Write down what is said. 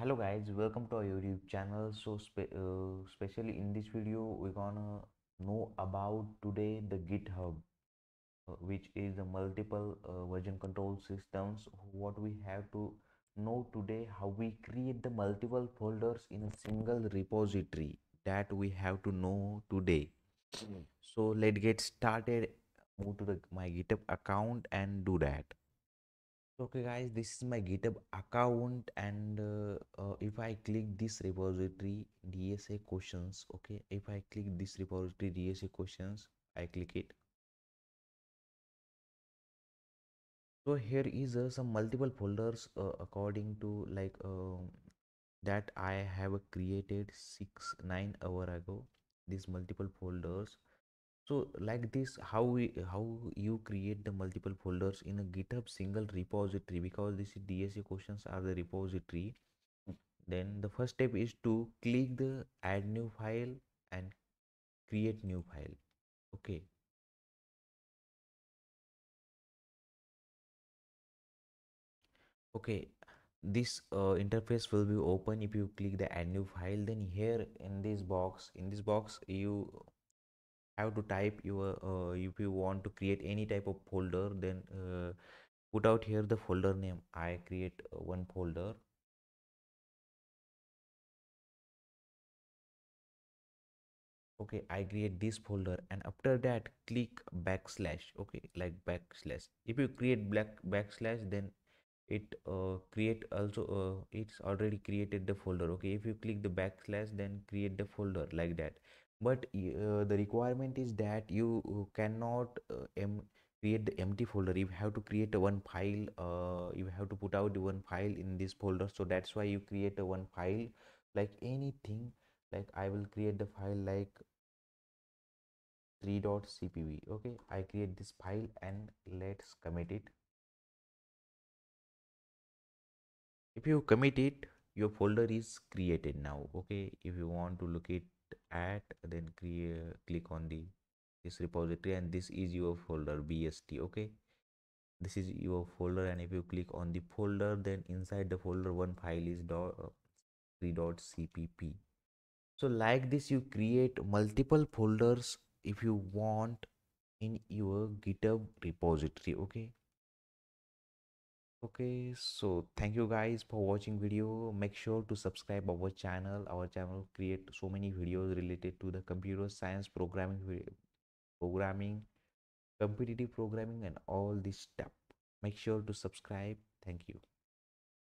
Hello guys, welcome to our YouTube channel. So especially in this video we're gonna know about today the GitHub, which is the multiple version control systems. What we have to know today, how we create the multiple folders in a single repository, that we have to know today. So let's get started. Move to my GitHub account and do that. Okay guys, this is my GitHub account, and if I click this repository DSA questions, okay, if I click this repository DSA questions, I click it. So here is some multiple folders according to like that I have created 9 hour ago, these multiple folders. So like this, how you create the multiple folders in a GitHub single repository, because this is DSA questions are the repository. Then the first step is to click the add new file and create new file. Okay. Okay. This interface will be open if you click the add new file. Then here in this box, you have to type your if you want to create any type of folder, then put out here the folder name. I create one folder. Okay, I create this folder, and after that click backslash. Okay, like backslash. If you create backslash, then it create also it's already created the folder. Okay, if you click the backslash, then create the folder like that. But the requirement is that you cannot create the empty folder. You have to create one file, you have to put out one file in this folder. So that's why you create one file, like anything, like I will create the file like 3.cpv. okay, I create this file and let's commit it. If you commit it, your folder is created now. Okay, if you want to look it at, then click on this repository, and this is your folder BST. Okay, this is your folder, and if you click on the folder, then inside the folder one file is 3.cpp. so like this you create multiple folders if you want in your GitHub repository. Okay, so thank you guys for watching video. Make sure to subscribe our channel. Our channel create so many videos related to the computer science, programming, competitive programming and all this stuff. Make sure to subscribe. Thank you.